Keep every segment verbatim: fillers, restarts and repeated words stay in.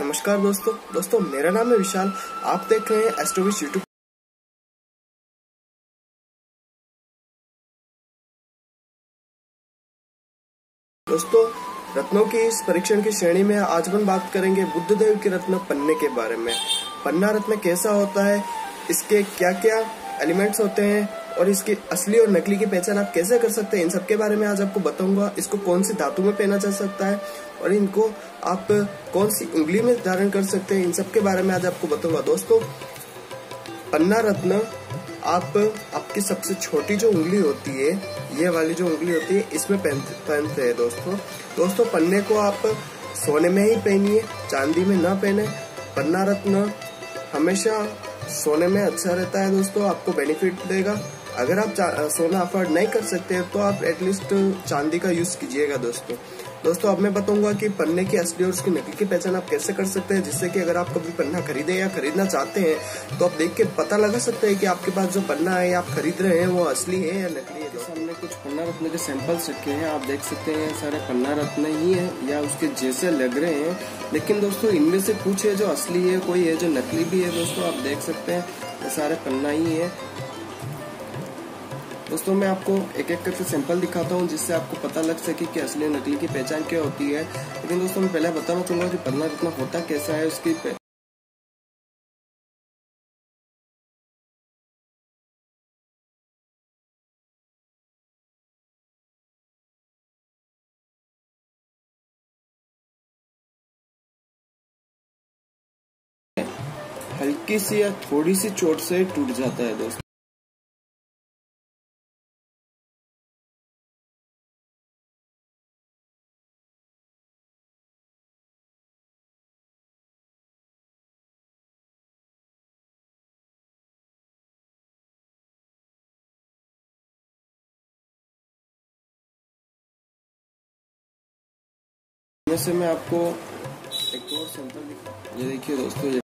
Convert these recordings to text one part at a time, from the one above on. नमस्कार दोस्तों दोस्तों मेरा नाम है विशाल। आप देख रहे हैं एस्ट्रोविश यूट्यूब। दोस्तों रत्नों की इस परीक्षण की श्रेणी में आज हम बात करेंगे बुद्धदेव के रत्न पन्ने के बारे में। पन्ना रत्न कैसा होता है, इसके क्या क्या एलिमेंट्स होते हैं और इसकी असली और नकली की पहचान आप कैसे कर सकते हैं, इन सब के बारे में आज आपको बताऊंगा। इसको कौन सी धातु में पहना जा सकता है और इनको आप कौन सी उंगली में धारण कर सकते हैं, इन सब के बारे में आज आपको बताऊंगा। दोस्तों पन्ना रत्न आप आपकी सबसे छोटी जो उंगली होती है, ये वाली जो उंगली होती है, इसमें पहनते हैं। दोस्तों दोस्तों पन्ने को आप सोने में ही पहनिए, चांदी में ना पहने। पन्ना रत्न हमेशा सोने में अच्छा रहता है दोस्तों, आपको बेनिफिट देगा। अगर आप सोना अफोर्ड नहीं कर सकते हैं तो आप एटलीस्ट चांदी का यूज कीजिएगा। दोस्तों दोस्तों अब मैं बताऊंगा कि पन्ने की असली और उसकी नकली की पहचान आप कैसे कर सकते हैं, जिससे कि अगर आप कभी पन्ना खरीदे या खरीदना चाहते हैं तो आप देख के पता लगा सकते हैं कि आपके पास जो पन्ना है आप खरीद रहे हैं वो असली है या नकली है। दोस्तों हमने कुछ पन्ना रत्न के सैंपल्स रखे हैं, आप देख सकते हैं सारे पन्ना रत्न ही है या उसके जैसे लग रहे हैं, लेकिन दोस्तों इनमें से कुछ है जो असली है, कोई है जो नकली भी है। दोस्तों आप देख सकते हैं सारे पन्ना ही है। दोस्तों मैं आपको एक एक करके सैंपल दिखाता हूँ जिससे आपको पता लग सके कि असली और नकली की पहचान क्या होती है। लेकिन दोस्तों मैं पहले बताना चाहूंगा कि पन्ना रत्न होता कैसा है, उसकी हल्की सी या थोड़ी सी चोट से टूट जाता है। दोस्तों से मैं आपको एक और सैंपल दिखा, ये देखिए दोस्तों, ये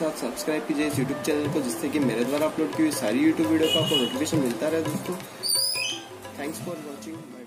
साथ सब्सक्राइब कीजिए इस यूट्यूब चैनल को, जिससे कि मेरे द्वारा अपलोड की हुई सारी यूट्यूब वीडियो का आपको नोटिफिकेशन मिलता रहे। दोस्तों थैंक्स फॉर वॉचिंग।